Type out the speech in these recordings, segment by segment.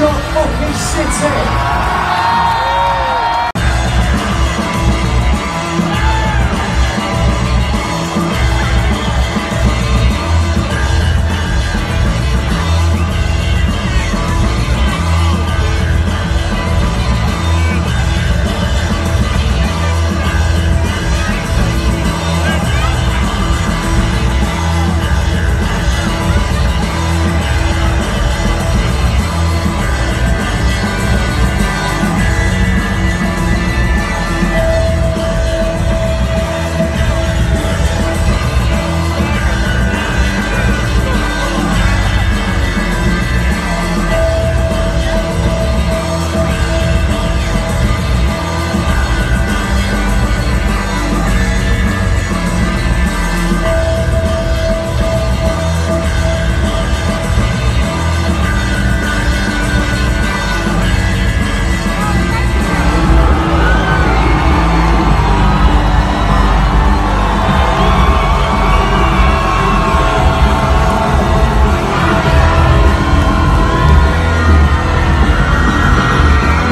York fucking city.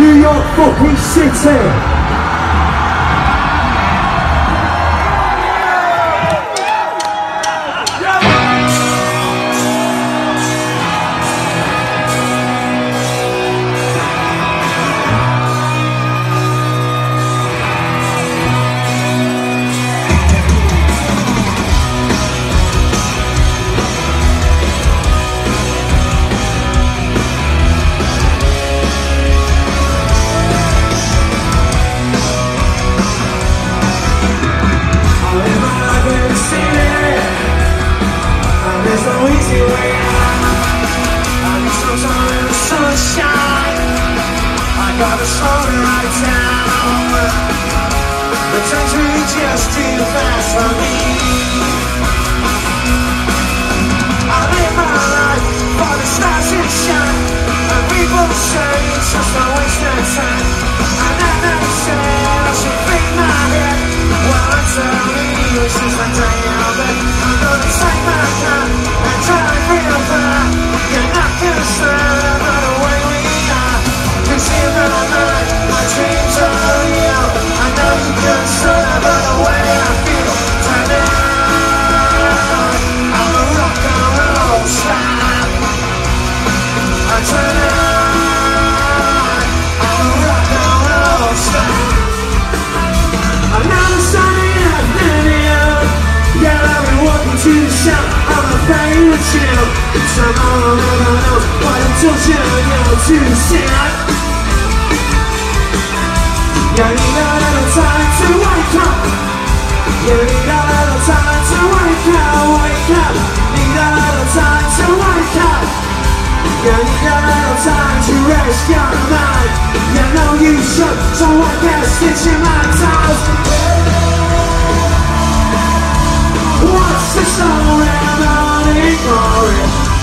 New York fucking city! Got a story right down. The time's really just too fast for me. I live my life for the stars that shine, and people say it's just a waste of time. And then they say I should fade my head. Well, I'm telling you, it's just my day of it. I'm gonna take my time and drive real far. You're not concerned about the way we are. Cause here I am, my dreams are real. I know you can sort of the way I feel. Tonight, I'm a rock and roll star. And tonight, I'm a rock and roll star. Another Sunday afternoon. Yeah, I've been walking to the shop. I'm afraid to chill. It's a moment that I know what I'm touching. You want to see it? You need a little time to wake up. You need a little time to wake up, wake up. Need a little time to wake up. You need a little time to rest your mind. You know you should, so I guess it's in my toes. What's the story about ignoring?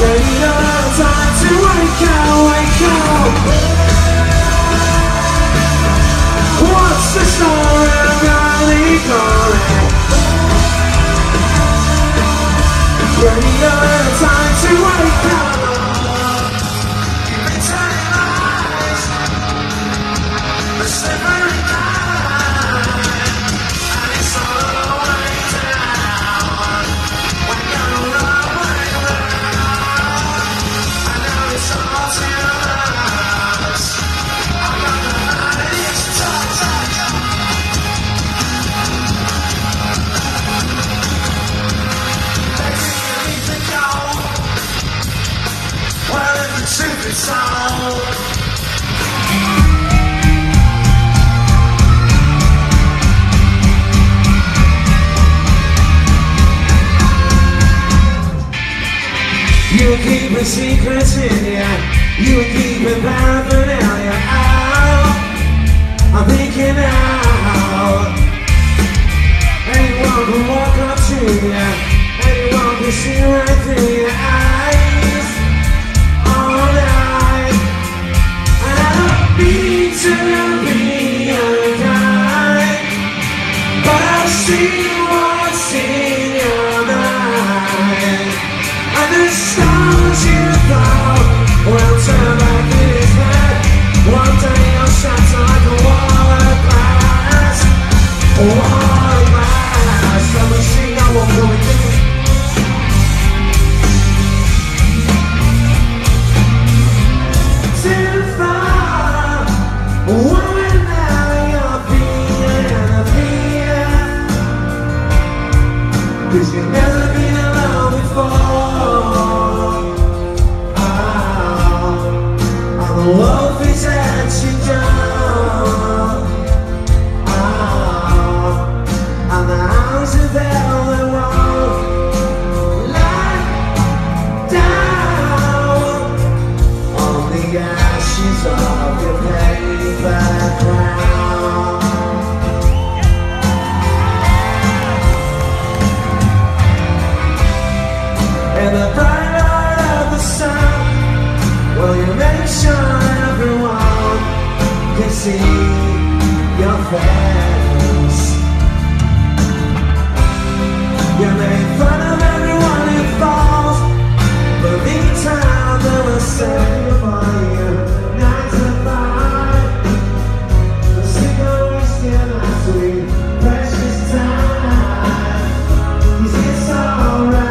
You need a little time to wake up, wake up. What's the story about ignoring? You need a little time to wake up. You've been turning eyes, the slippery night, and it's all the way down. When you're away now, I know it's all too much. I'm gonna find it, it's Baby, you need to go. Well, if the truth is told, you keep the secrets in ya, you keep it paraphernalia out. I'm thinking out. Anyone can walk up to ya, anyone can see right through your eyes all night. And I don't mean to be unkind, but I see what's in your mind. Stop. We'll turn back in his head. One day I'll shatter like a wall of glass. A wall of glass. The machine I won't go and do. Too far away now you're being. Cause you've never been alone before. Ah, and the love is at your door. Ah, and the eyes are there on the road. Lie down on the ashes of your paper crown. In the bright light of the sun, will you make sure everyone can see your face? You make fun of everyone who falls, but each time there was saved for you. 9 to 5, the signal is still my sweet, precious time. Is this alright?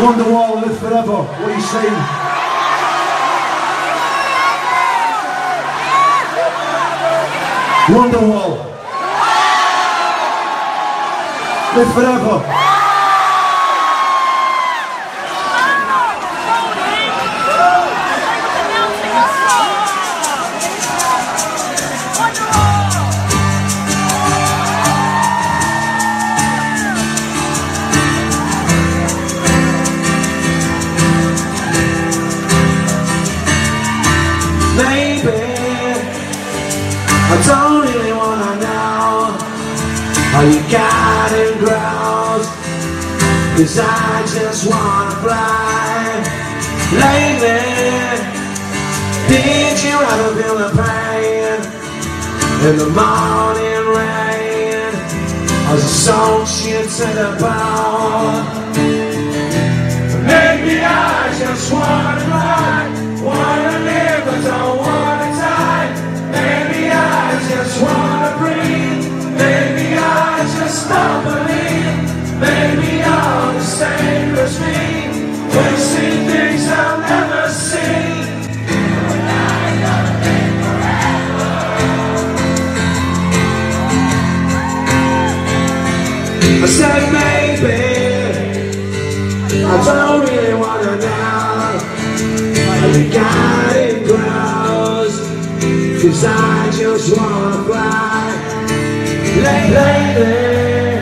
Wonderwall, Live Forever. What are you saying? Wonderwall. Live Forever. Baby, I don't all you got in grows, 'cause I just wanna fly. Lately, did you ever feel the pain in the morning rain as I sold you to the bone? Maybe I just wanna fly, wanna live but don't wanna die. Maybe I just wanna breathe. Maybe I just don't believe. Maybe you're the same as me, wasting things I'll never see. You and I gonna live forever. I said maybe I don't really wanna know how you got it grows, 'cause I just wanna fly. Lately,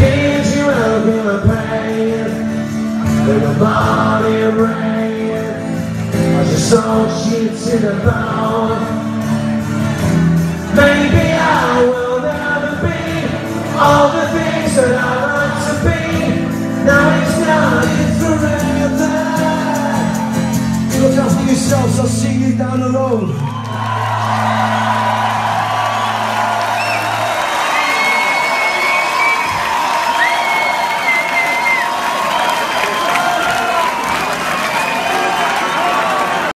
did you ever feel the pain in the body of rain as I sold you to the bone? Maybe I will never be all the things that I